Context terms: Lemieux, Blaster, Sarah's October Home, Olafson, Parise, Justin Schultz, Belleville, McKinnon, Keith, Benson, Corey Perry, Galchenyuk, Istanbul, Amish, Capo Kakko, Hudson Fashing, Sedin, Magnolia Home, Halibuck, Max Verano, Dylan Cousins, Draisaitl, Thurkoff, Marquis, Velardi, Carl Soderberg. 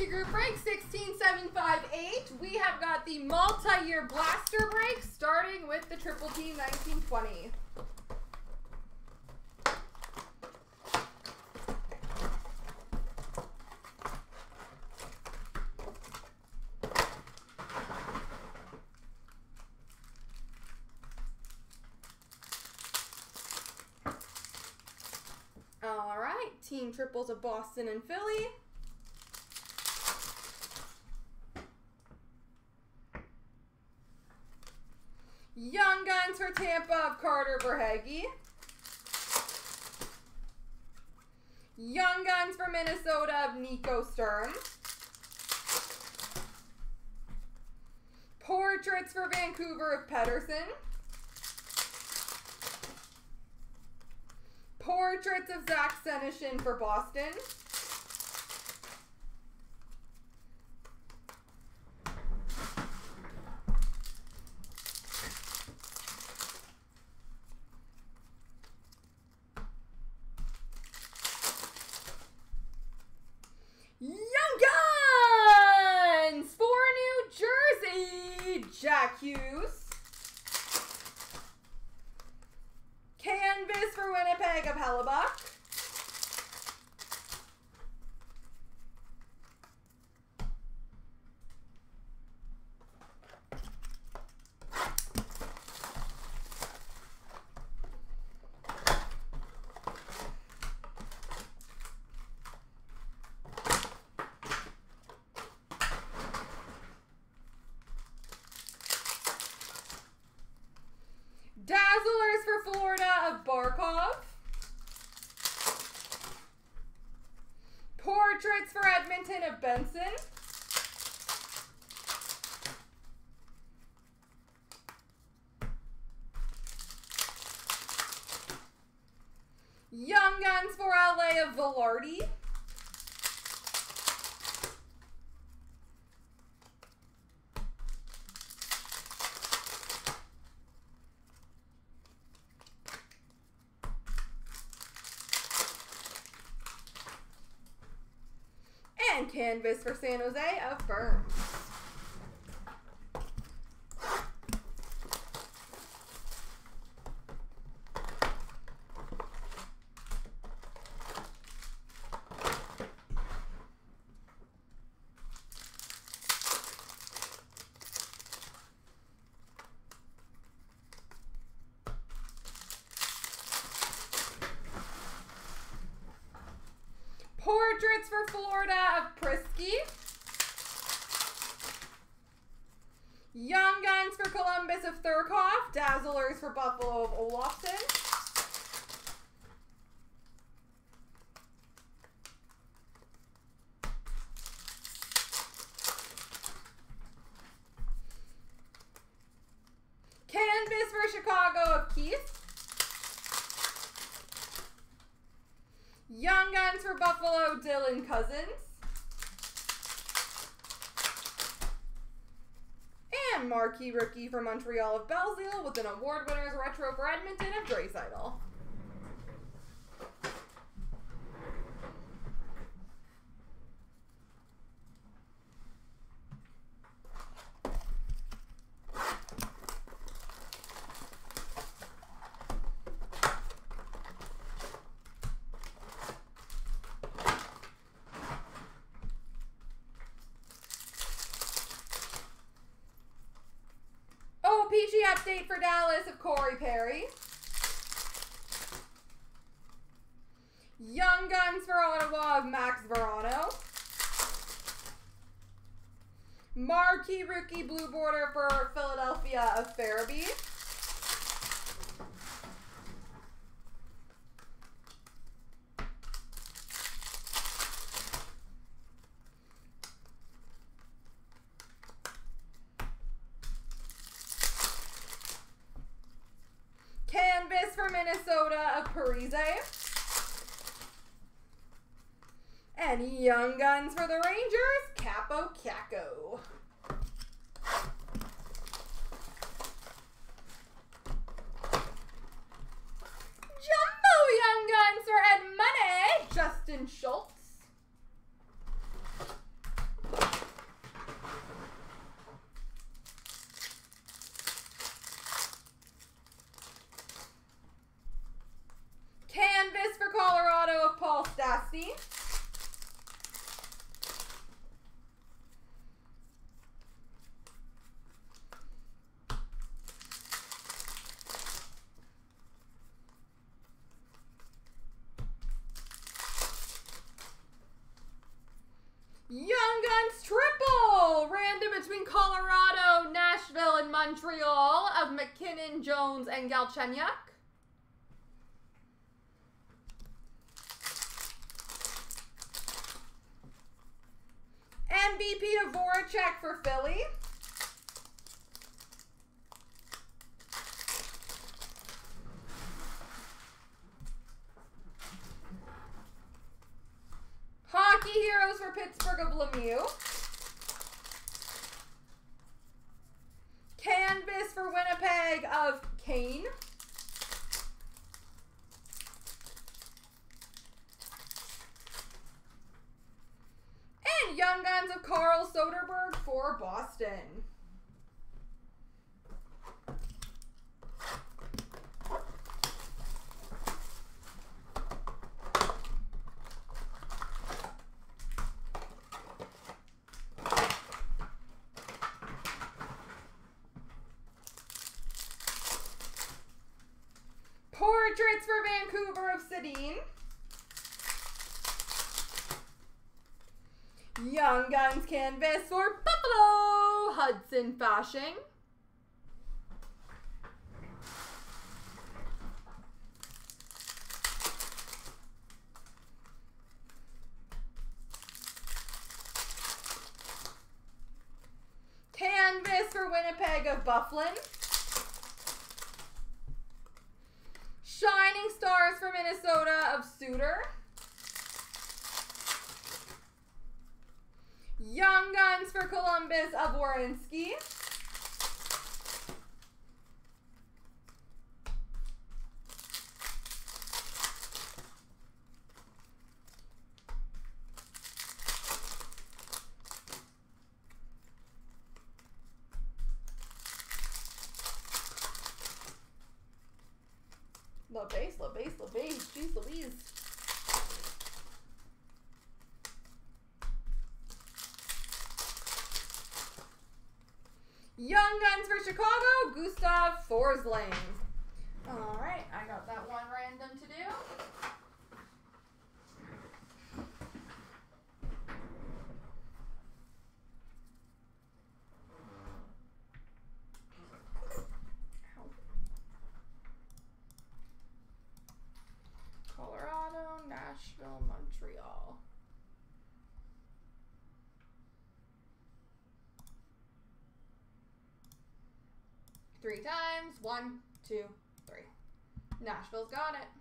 Dynasty Group break 16758. We have got the multi-year blaster break starting with the Triple Team 1920. All right, team triples of Boston and Philly. Young Guns for Tampa of Carter Verhaeghe. Young Guns for Minnesota of Nico Stern. Portraits for Vancouver of Pedersen. Portraits of Zach Seneshin for Boston. Young Guns for New Jersey, Jack Hughes. Canvas for Winnipeg of Halibuck. Dazzlers for Florida of Barkov. Portraits for Edmonton of Benson. Young Guns for LA of Velardi. Canvas for San Jose of Burns. Portraits for Florida of Prisky. Young Guns for Columbus of Thurkoff. Dazzlers for Buffalo of Olafson. Canvas for Chicago of Keith. Young Guns for Buffalo, Dylan Cousins. And Marquis rookie for Montreal of Belleville with an award winner's retro for Edmonton of Draisaitl. PG update for Dallas of Corey Perry. Young Guns for Ottawa of Max Verano. Marquis rookie blue border for Philadelphia of Farabee. Minnesota of Parise. And Young Guns for the Rangers, Capo Kakko. Jumbo Young Guns for Ed Money, Justin Schultz. Montreal of McKinnon, Jones, and Galchenyuk. MVP to Voracek for Philly. Hockey Heroes for Pittsburgh of Lemieux. Canvas for Winnipeg of Kane. Young Guns of Carl Soderberg for Boston. Portraits for Vancouver of Sedin. Young Guns Canvas for Buffalo, Hudson Fashing. Canvas for Winnipeg of Bufflin. Shining Stars for Minnesota of Suter. Young Guns for Columbus of Warinsky. Little bass, jeez Louise. Young Guns for Chicago, Gustav Forsling. All right, I got that one random to do. Colorado, Nashville, Montreal. Three times. One, two, three. Nashville's got it.